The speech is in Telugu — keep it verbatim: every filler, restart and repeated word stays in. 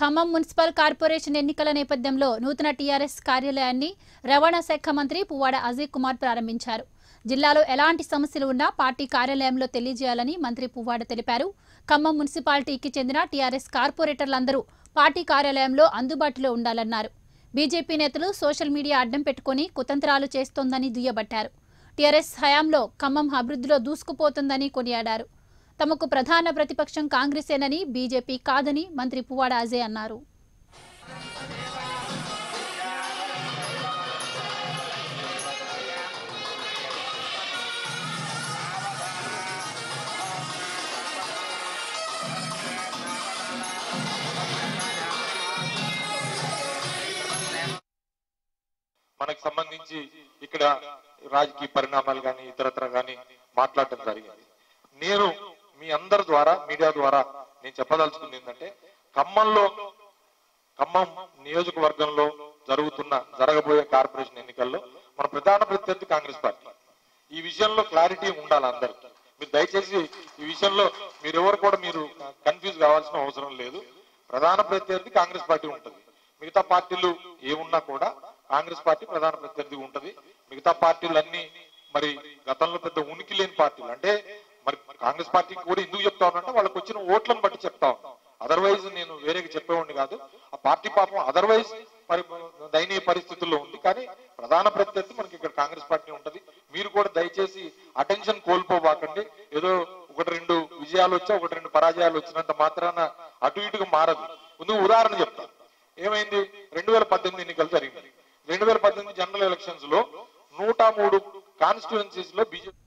ఖమ్మం మున్సిపల్ కార్పొరేషన్ ఎన్నికల నేపథ్యంలో నూతన టిఆర్ఎస్ కార్యాలయాన్ని రవాణా శాఖ మంత్రి పువ్వాడ అజయ్ కుమార్ ప్రారంభించారు. జిల్లాలో ఎలాంటి సమస్యలు ఉన్నా పార్టీ కార్యాలయంలో తెలియజేయాలని మంత్రి పువ్వాడ తెలిపారు. ఖమ్మం మున్సిపాలిటీకి చెందిన టిఆర్ఎస్ కార్పొరేటర్లందరూ పార్టీ కార్యాలయంలో అందుబాటులో ఉండాలన్నారు. బీజేపీ నేతలు సోషల్ మీడియా అడ్డం పెట్టుకుని కుతంత్రాలు చేస్తోందని దుయ్యబట్టారు. టిఆర్ఎస్ హయాంలో ఖమ్మం అభివృద్ధిలో దూసుకుపోతుందని కొనియాడారు. తమకు ప్రధాన ప్రతిపక్షం కాంగ్రెసేనని, బీజేపీ కాదని మంత్రి పువ్వాడ అజయ్ అన్నారు. మనకు సంబంధించి ఇక్కడ రాజకీయ పరిణామాలు కానీ ఇతరత్ర కానీ మాట్లాడటం జరిగింది. నేను మీ అందరి ద్వారా మీడియా ద్వారా నేను చెప్పదలుచుకుంది ఏంటంటే, ఖమ్మంలో ఖమ్మం నియోజకవర్గంలో జరుగుతున్న జరగబోయే కార్పొరేషన్ ఎన్నికల్లో మన ప్రధాన ప్రత్యర్థి కాంగ్రెస్ పార్టీ. ఈ విషయంలో క్లారిటీ ఉండాలి అందరికీ. మీరు దయచేసి ఈ విషయంలో మీరు ఎవరు కూడా మీరు కన్ఫ్యూజ్ కావాల్సిన అవసరం లేదు. ప్రధాన ప్రత్యర్థి కాంగ్రెస్ పార్టీ ఉంటుంది. మిగతా పార్టీలు ఏమున్నా కూడా కాంగ్రెస్ పార్టీ ప్రధాన ప్రత్యర్థి ఉంటుంది. మిగతా పార్టీలన్నీ మరి గతంలో పెద్ద ఉనికి లేని పార్టీలు. అంటే మరి కాంగ్రెస్ పార్టీకి కూడా ఎందుకు చెప్తా ఉన్నట్టు వాళ్ళకి వచ్చిన ఓట్లను బట్టి చెప్తా ఉన్నాం. అదర్వైజ్ నేను వేరేగా చెప్పేవాడిని కాదు. ఆ పార్టీ పాపం అదర్వైజ్ మరి దయనీయ పరిస్థితుల్లో ఉంది. కానీ ప్రధాన ప్రత్యర్థి మనకి ఇక్కడ కాంగ్రెస్ పార్టీ ఉంటుంది. మీరు కూడా దయచేసి అటెన్షన్ కోల్పోబాకండి. ఏదో ఒకటి రెండు విజయాలు వచ్చా ఒకటి రెండు పరాజయాలు వచ్చినంత మాత్రాన అటు ఇటుగా మారదు. ముందు ఉదాహరణ చెప్తాను. ఏమైంది, రెండు వేల పద్దెనిమిది ఎన్నికలు జరిగింది. రెండు వేల పద్దెనిమిది జనరల్ ఎలక్షన్స్ లో నూట మూడు కాన్స్టిట్యుయెన్సీస్ లో బీజేపీ